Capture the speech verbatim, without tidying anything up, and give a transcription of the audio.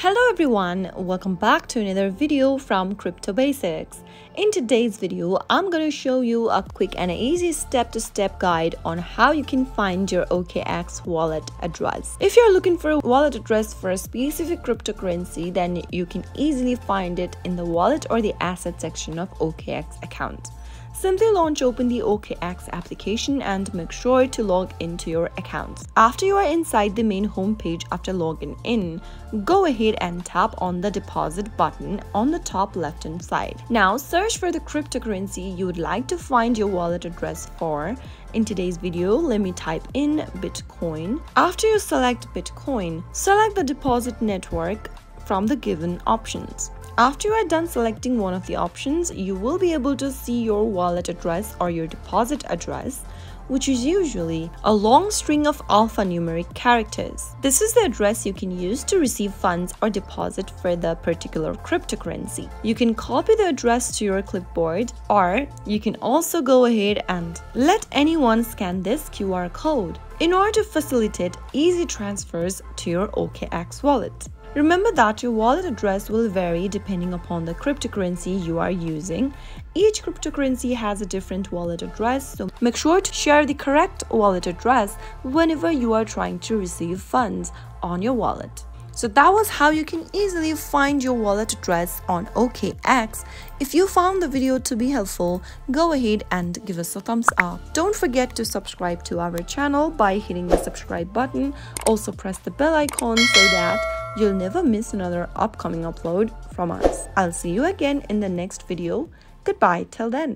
Hello everyone, welcome back to another video from CryptoBasics. In today's video, I'm going to show you a quick and easy step-to-step guide on how you can find your O K X wallet address. If you're looking for a wallet address for a specific cryptocurrency, then you can easily find it in the wallet or the asset section of O K X account. Simply launch open the O K X application and make sure to log into your account. After you are inside the main homepage after logging in, go ahead and tap on the deposit button on the top left hand side. Now search for the cryptocurrency you would like to find your wallet address for. In today's video, let me type in Bitcoin. After you select Bitcoin, select the deposit network from the given options. After you are done selecting one of the options, you will be able to see your wallet address or your deposit address, which is usually a long string of alphanumeric characters. This is the address you can use to receive funds or deposit for the particular cryptocurrency. You can copy the address to your clipboard, or you can also go ahead and let anyone scan this Q R code in order to facilitate easy transfers to your O K X wallet. Remember that your wallet address will vary depending upon the cryptocurrency you are using. Each cryptocurrency has a different wallet address, so make sure to share the correct wallet address whenever you are trying to receive funds on your wallet. So that was how you can easily find your wallet address on O K X. If you found the video to be helpful, go ahead and give us a thumbs up. Don't forget to subscribe to our channel by hitting the subscribe button. Also press the bell icon so that you'll never miss another upcoming upload from us. I'll see you again in the next video. Goodbye till then.